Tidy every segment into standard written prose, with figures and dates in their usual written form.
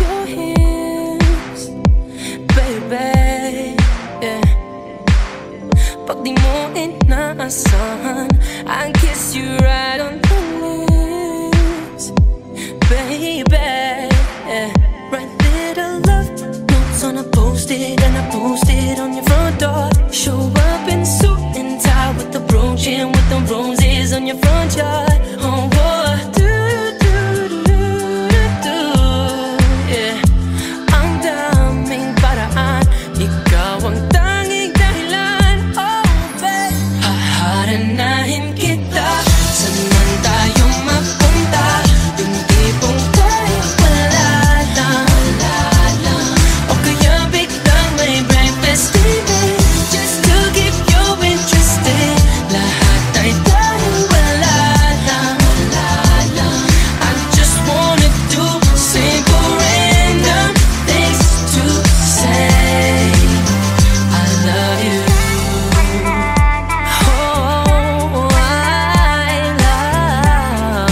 your hips, baby, yeah. Pag di mo inaasahan, I kiss you right on the lips, baby, yeah. Write little love notes on a post-it, and I post it on your front door. Show up in suit and tie with the brooch and with the roses on your front yard. Oh, what do you do? Yeah, ang daming paraan, ikaw ang tanging dahilan. Oh, babe, haharanahin kita. Saan man tayo mapunta, yung tipong tayo wala na. O kaya biglang may breakfast TV, just to keep you interested. Lahat ay tayo wala na. I just wanna do simple random things to say I love you. Oh, I love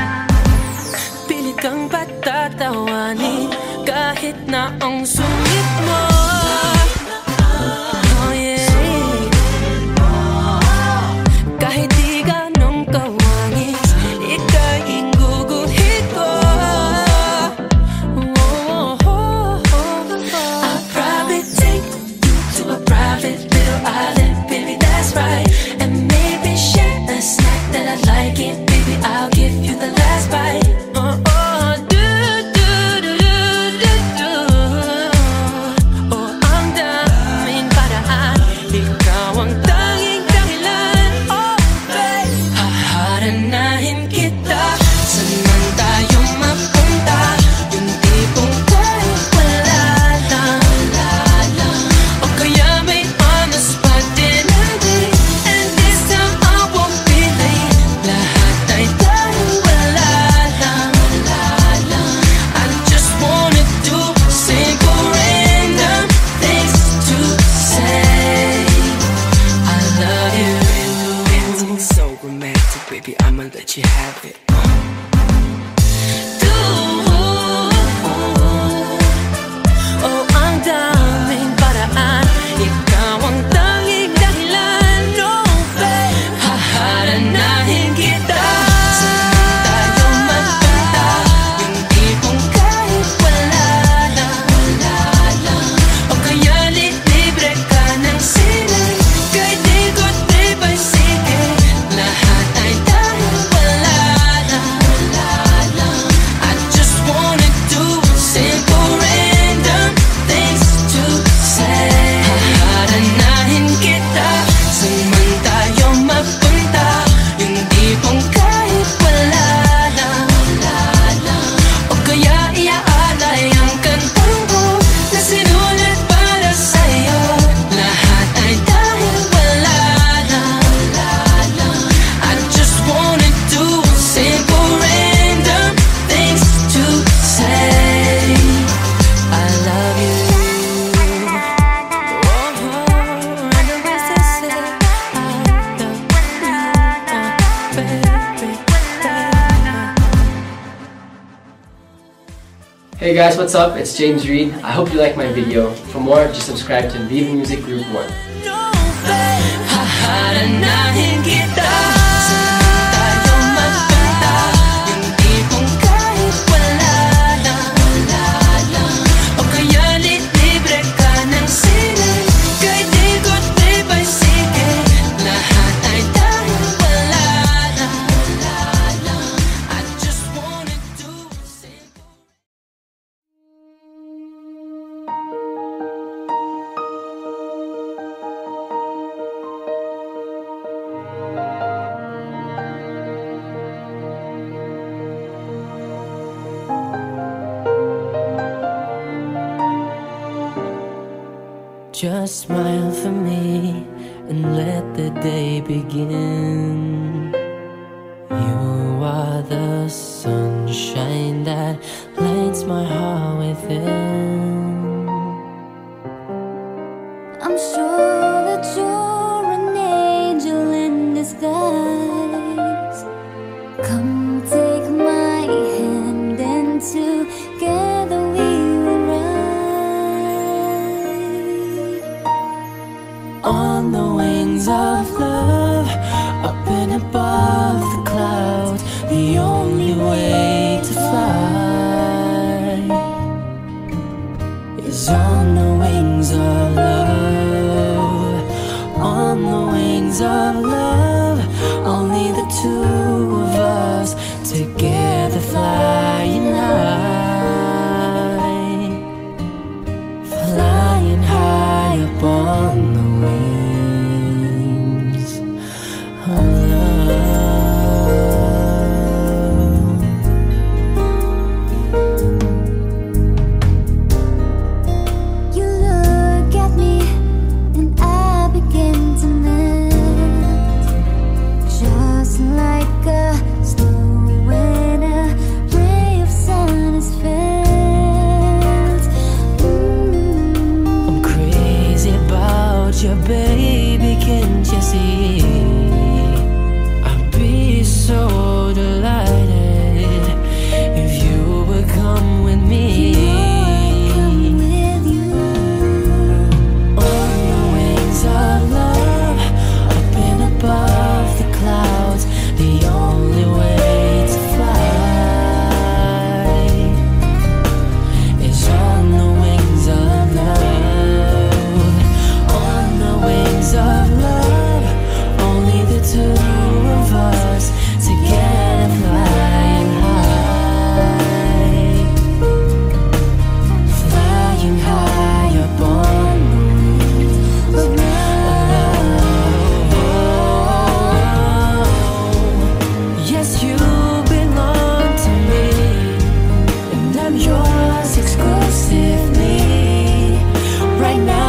you. Pilit kang patatawanin kahit na ang sungit mo. Oh yeah, kahit di ganong kawangis, ika'y guguhin ko. I'll probably take you to a private little island, baby, that's right. And maybe share a snack that I like it, baby, I'll give you the last bite. Oh, ang daming paraan, ikaw ang tanging dahilan. Oh, babe, haharanahin kita. Saan man tayo mapunta, yung tipong tayo wala na. O kaya may on-the-spot dinner date, and this time I won't be late. Lahat ay tayo wala na. I just wanna do simple random things to say I love you. Acting so romantic, baby, I'ma let you have it. Do. Oh, ang daming paraan, ikaw ang tanging dahilan. No, babe, haharanahin kita. Saan man tayo mapunta, yung tipong kahit wala na. O kaya libre ka ng sine, kahit di ko tripay, sige. Lahat ay tayo wala na. I just wanna do simple random things to say. Haharanahin kita. Saan man tayo mapunta, yung tipong kahit wala na. O kaya iaalay ang kantang ko na sinulat para sa'yo. Lahat ay dahil wala na. I just wanna do simple random things to say I love you. Oh, I know as I say I love you, baby. Hey guys, what's up? It's James Reid. I hope you like my video. For more, just subscribe to Viva Music Group 1. No, babe, haharanahin kita. Saan man tayo mapunta, yung tipong kahit wala na. O kaya libre ka ng sine, kahit di ko tripay, sige. Lahat ay dahil wala na. I just wanna do simple. Just smile for me and let the day begin. You are the sunshine that lights my heart within. I'm sure that you're an angel in disguise. Come take my only way to fly is on the wings of love, on the wings of love. Only the two of us together flying high, flying high upon the wings of love. You look at me and I begin to melt, just like a snow. Baby, can't you see? I'd be so delighted if you would come with me. On the wings of love, up and above the clouds, the only way to fly is on the wings of love. Of love, only the two of us together flying high, flying high upon the wings of love. Yes, you belong to me, and I'm yours exclusively. Right now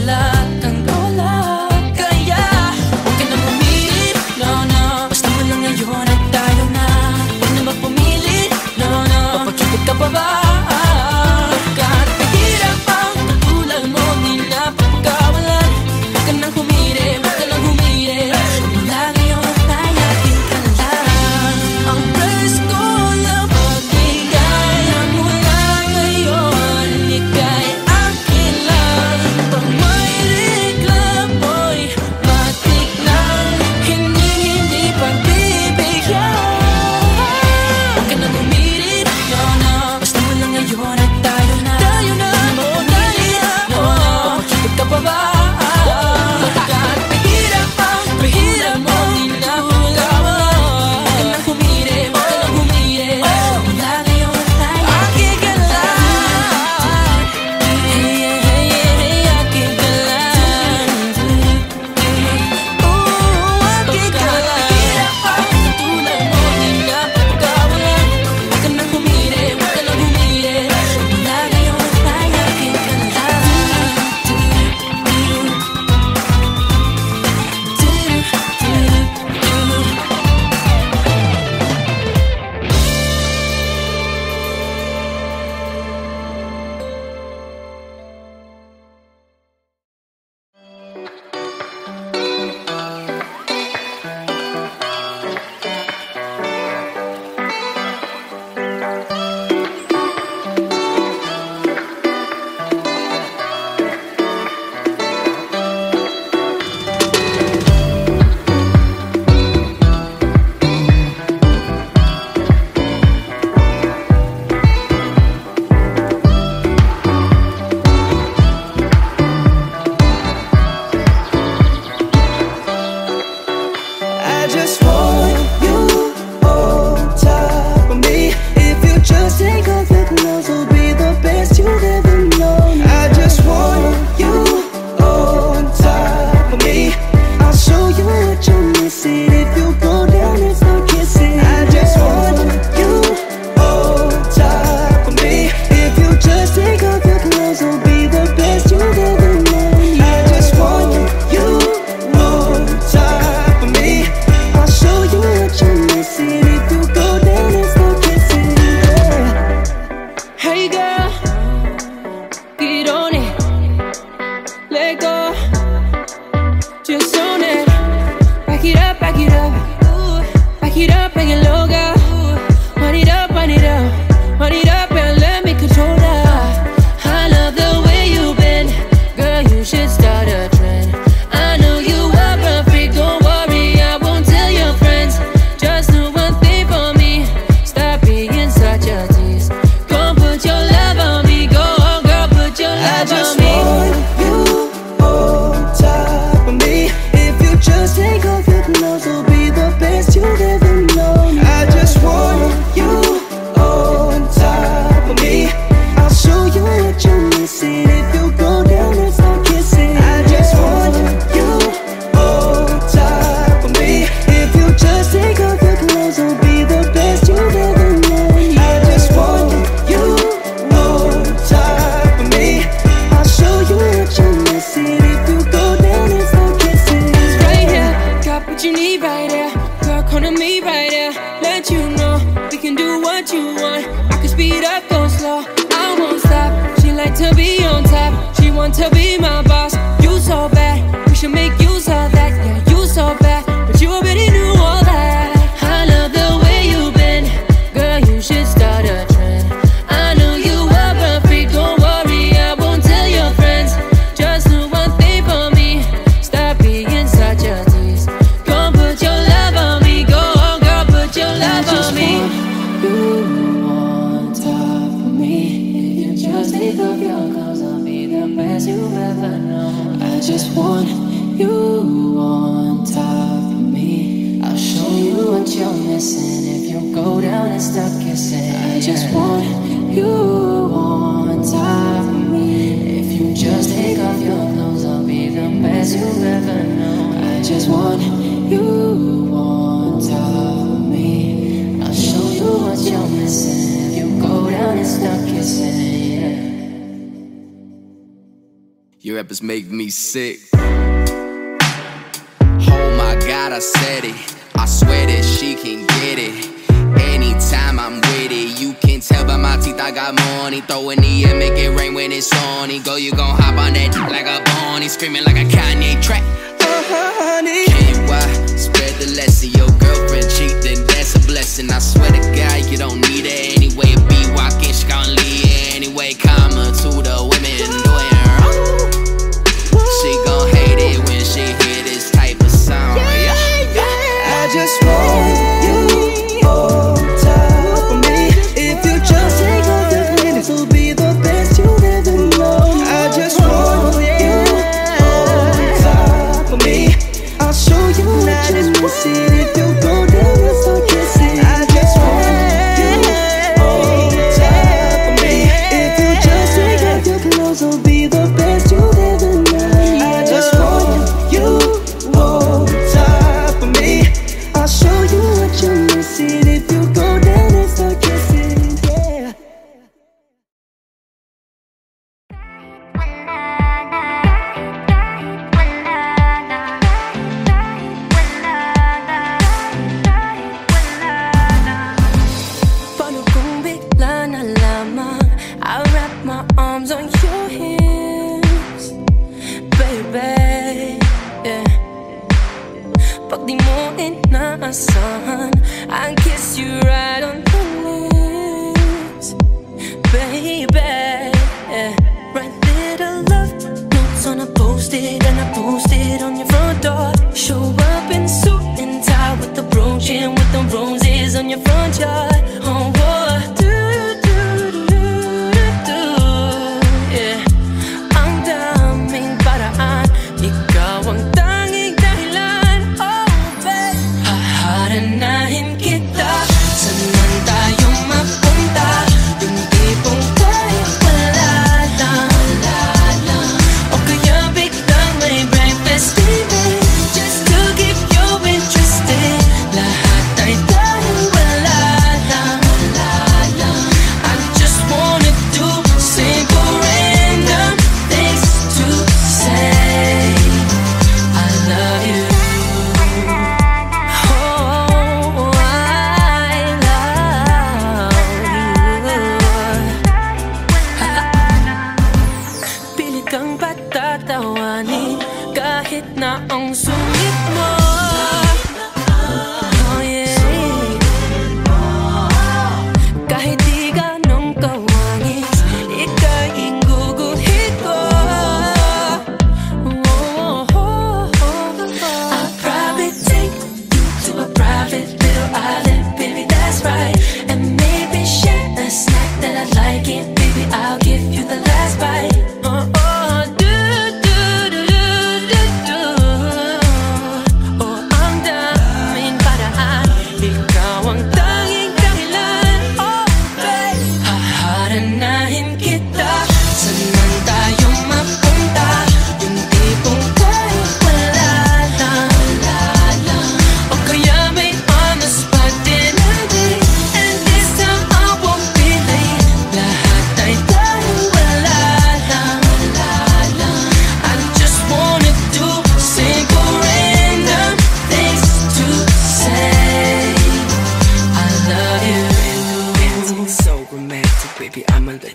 Wala kang me right there, girl, come to me right there. Let you know we can do what you want. I can speed up, go slow, I won't stop. She like to be on top, she want to be my boss. You so bad, we should make use of that. Yeah, you so bad, but you already knew all that. I love the way you've been, girl, you should start a trend. I know you are a freak, don't worry, I won't tell your friends. Just do one thing for me, stop being such a tease. Don't put your love on me, go on girl, put your love on me. You on top of me, if you just take off your clothes, I'll be the best you've ever known. I just want you on top of me, I'll show you what you're missing if you go down and stop kissing. I just want you on top of me, if you just take off your clothes, I'll be the best you've ever known. I just want you on top of me, I'll show you what you're missing if you go down and stop kissing. Your rappers make me sick. Oh my God, I said it. I swear that she can get it. Anytime I'm with it, you can tell by my teeth I got money. Throw in the air, make it rain when it's sunny. Go, you gon' hop on that like a bunny, screaming like a Kanye track. Can't why spread the lesson. Your girlfriend cheat, then that's a blessing. I swear to God, you don't need it anyway. Be walking, she gon' leave it anyway. Karma to the women doing her own. She gon' hate it when she hear this type of song. Yeah, yeah. I just want you on top of me. If you just take off your clothes, it'll be the best you'll ever know. I just want you on top of me. I'll show you what you're missing if you go down and start kissing. I just want you on top of me. If you just take off your clothes, it'll be the best you'll ever know. I just want you on top of me. I'll show you what you're missing if you go down and start kissing. Yeah. I wrap my arms on your hips, baby, yeah. Por ti mo inasan, I kiss you right on the lips, baby, yeah. Write little love notes on a post-it and I post it on your front door. Show up in suit and tie with the brooch and with the roses on your front yard. Oh, what do you do?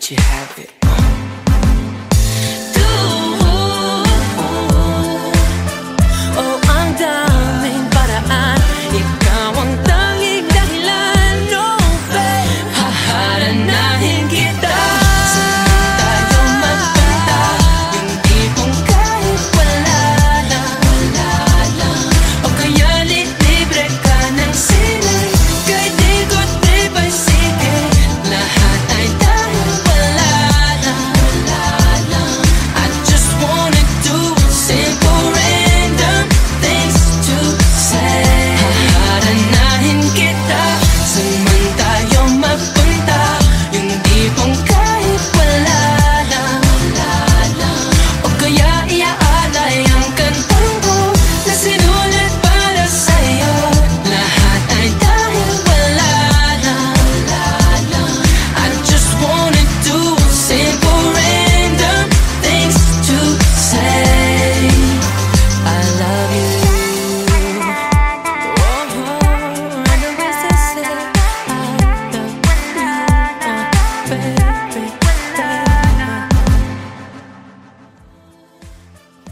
let you have it.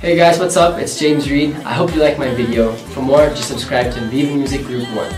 Hey guys, what's up? It's James Reid. I hope you like my video. For more, just subscribe to Viva Music Group 1.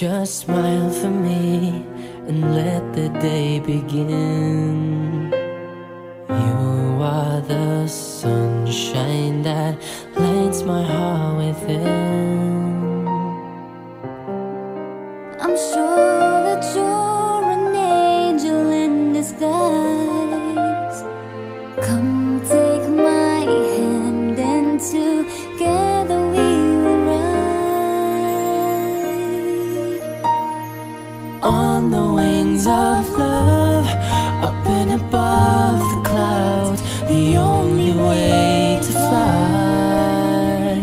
Just smile for me and let the day begin. You are the sunshine that lights my heart within. I'm sure that you're an angel in disguise. Come take my hand and together we on the wings of love, up and above the clouds, the only way to fly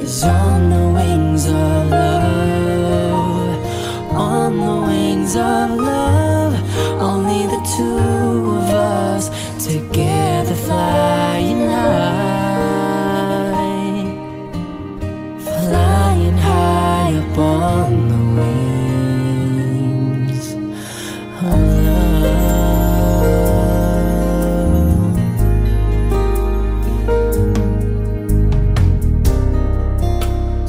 is on the wings of love. On the wings of love, only the two of us together flying high, flying high upon the wings of love.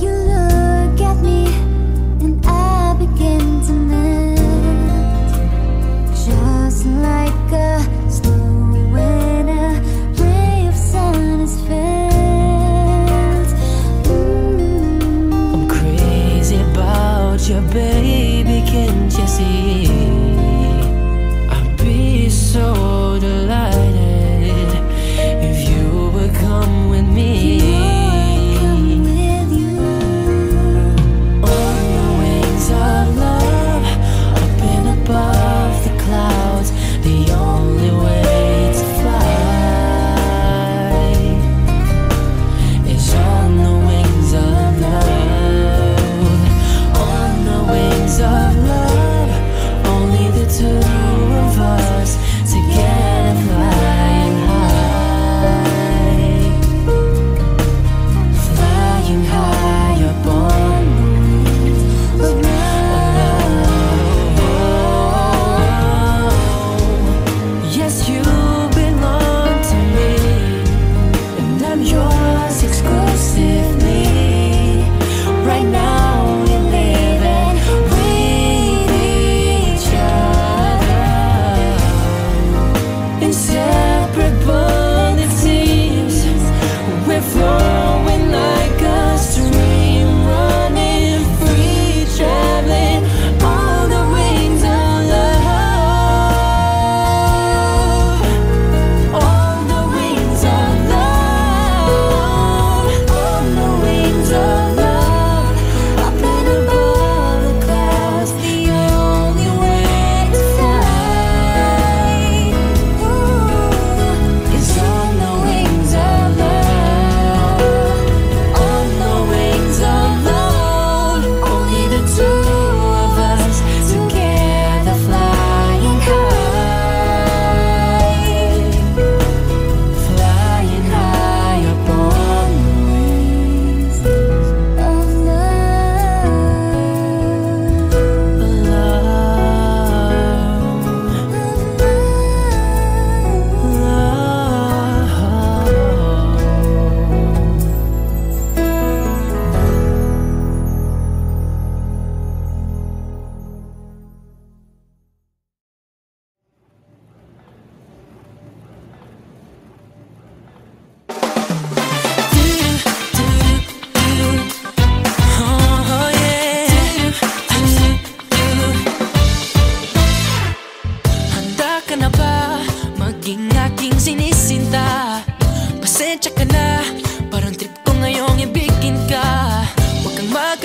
You look at me and I begin to melt.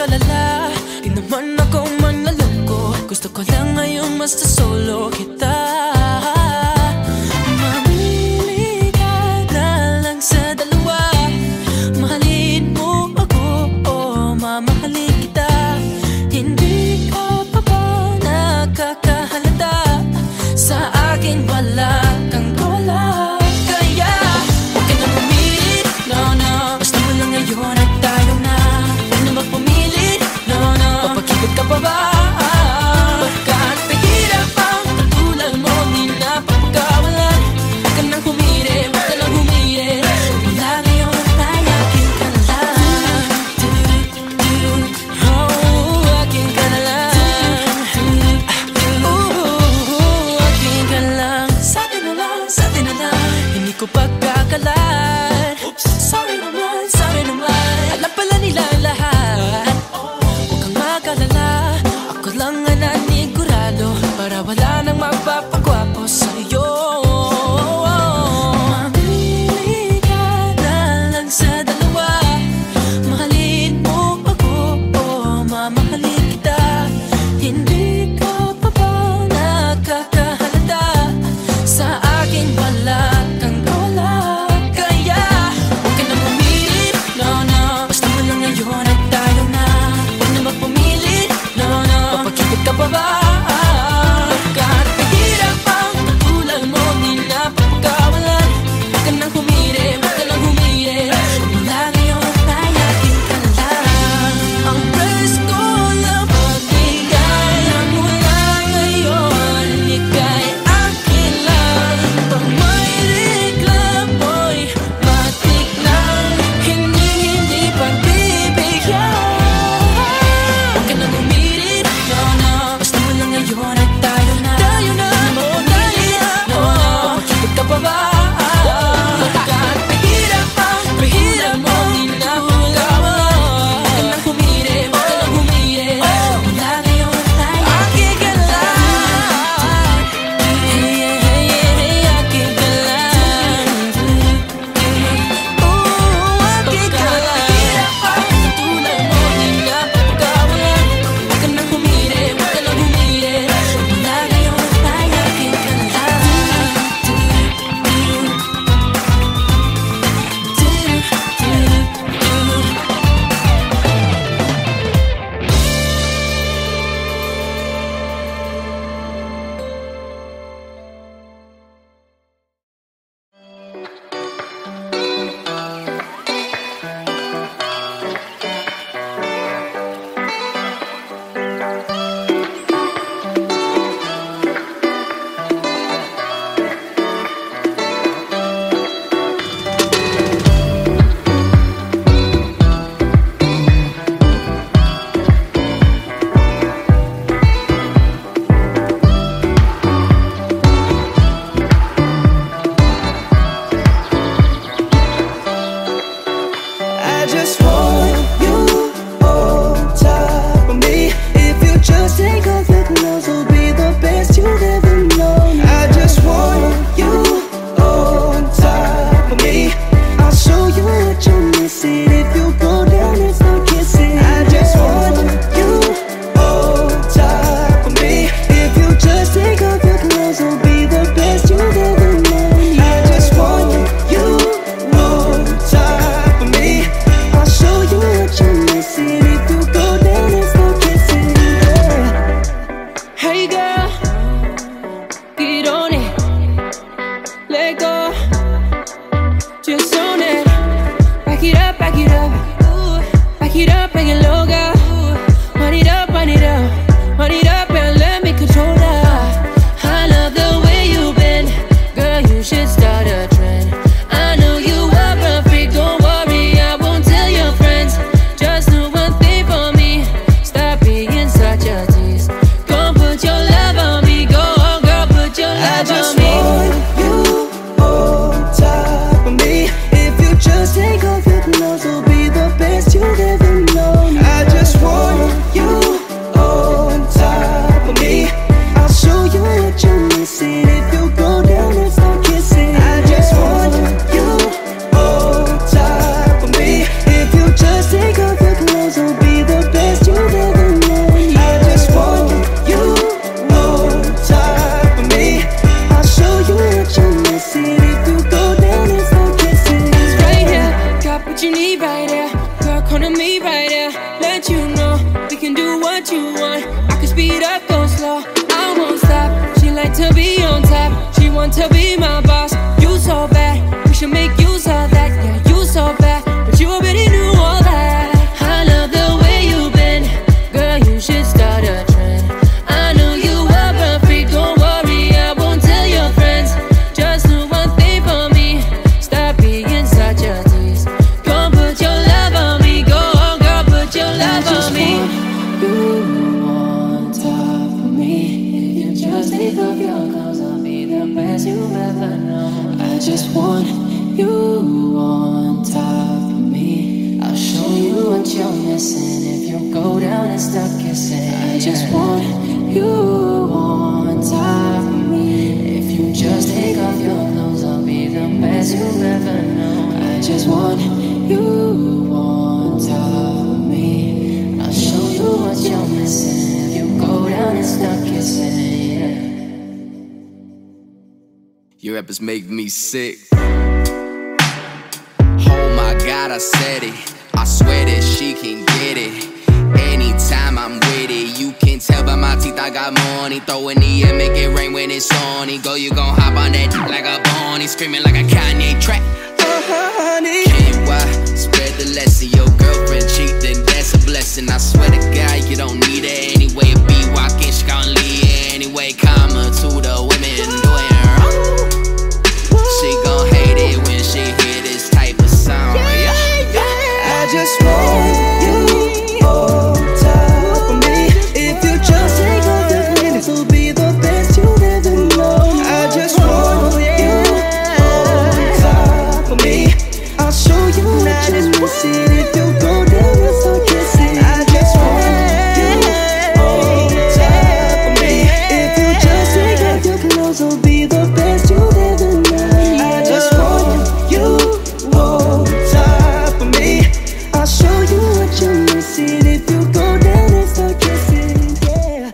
mag-alala, di naman ako man alam ko. Gusto ko lang ngayong basta solo kita. Mamili ka na lang sa dalawa. Mahalin mo ako o mamahalin kita. Hindi ka pa ba nakakahalata? Sa akin wala kang wala. Kaya huwag ka na pumilit, no no. Basta mo lang ngayon at tayo na. Huwag na magpumilit, no no. Papakipot ka pa ba? Pagka't pahirap ang katulad mo. right here, let you know we can do what you want. I can speed up, go slow, I won't stop. She like to be on top, she want to be my boss. You so bad, we should make use of that. Yeah, you so bad, but you already knew all that. I love the way you've been, girl, you should start a trend. I know you are a freak, don't worry, I won't tell your friends. Just do one thing for me, stop being such a tease. Come put your love on me, go on, girl, put your love on me. You on top of me, if you just take off your clothes, I'll be the best you've ever known. I just want you on top of me, I'll show you what you're missing if you go down and stop kissing. I just want you on top of me, if you just take off your clothes, I'll be the best you've ever known. I just want you on top of me, I'll show you what you're missing if you go down and stop kissing. Your rappers make me sick. Oh my God, I said it. I swear that she can get it. Anytime I'm with it, you can tell by my teeth I got money. Throw in the air, make it rain when it's sunny. Go, you gon' hop on that dick like a bunny. Screaming like a Kanye track. Honey, can't why spread the lesson. Your girlfriend cheat, then that's a blessing. I swear to God, you don't need it anyway. Be walking, she gon' leave it anyway. Karma to the women doing wrong. She gon' hate it when she hear this type of song. Yeah, yeah. I just want you on top of me. If you just take off your clothes, it'll be the best you'll ever know. I just want you on top of me. I'll show you what you're missing if you go down and start kissing. I just want you on top of me. If you just take off your clothes, it'll be the best you'll ever know. I just want you on top of me. I'll show you what you're missing if you go down and start kissing. Yeah.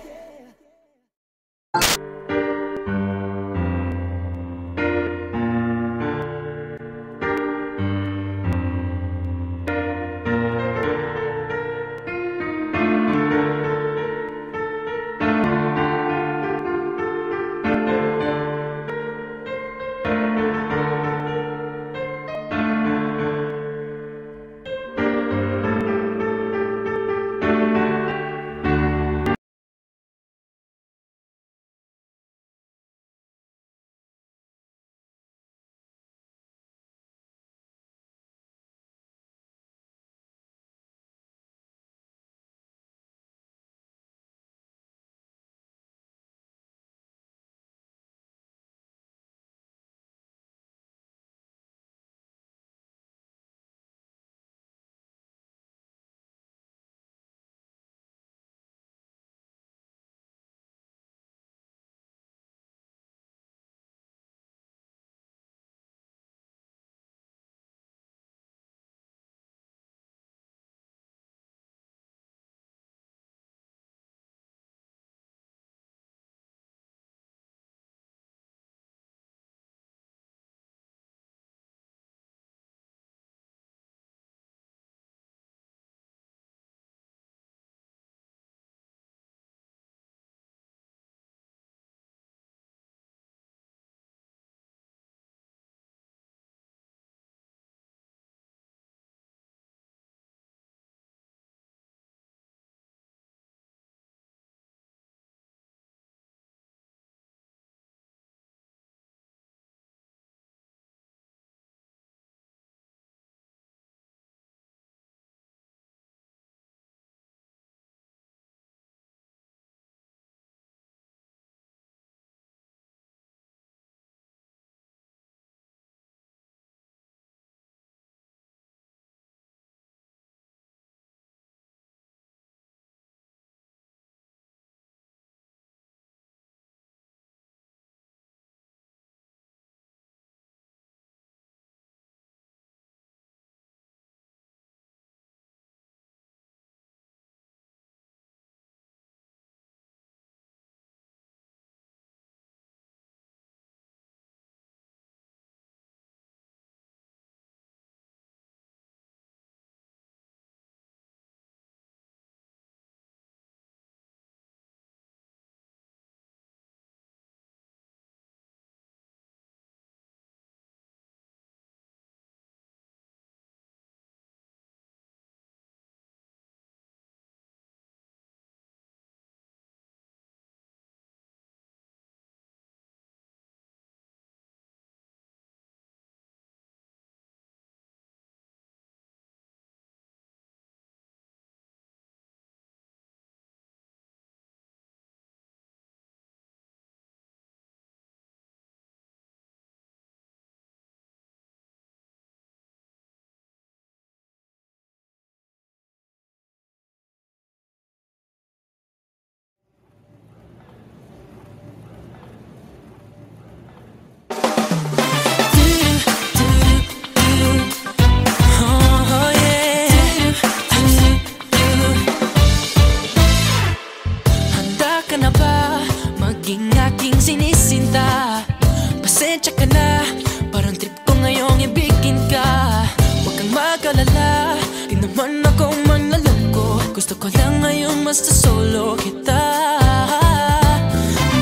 ko man alam ko, gusto ko lang ngayon mas solo kita.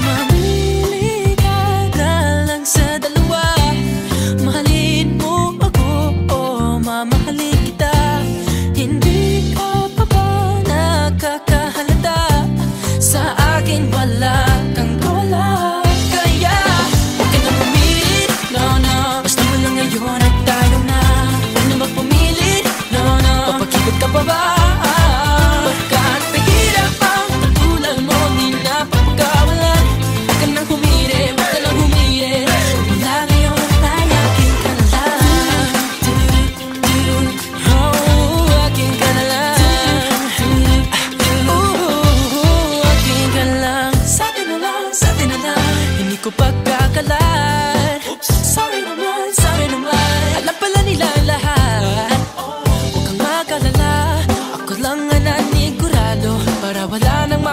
Mamili ka na lang sa dalawa, mahalin mo ako o mamahalin kita. Hindi ka pa ba nakakahalata, sa akin wala kang wala. Kaya huwag ka na pumilit, no no, basta mo lang ngayon at tayo na. Huwag na magpumilit, no no, papakipot ka pa ba? Wala nang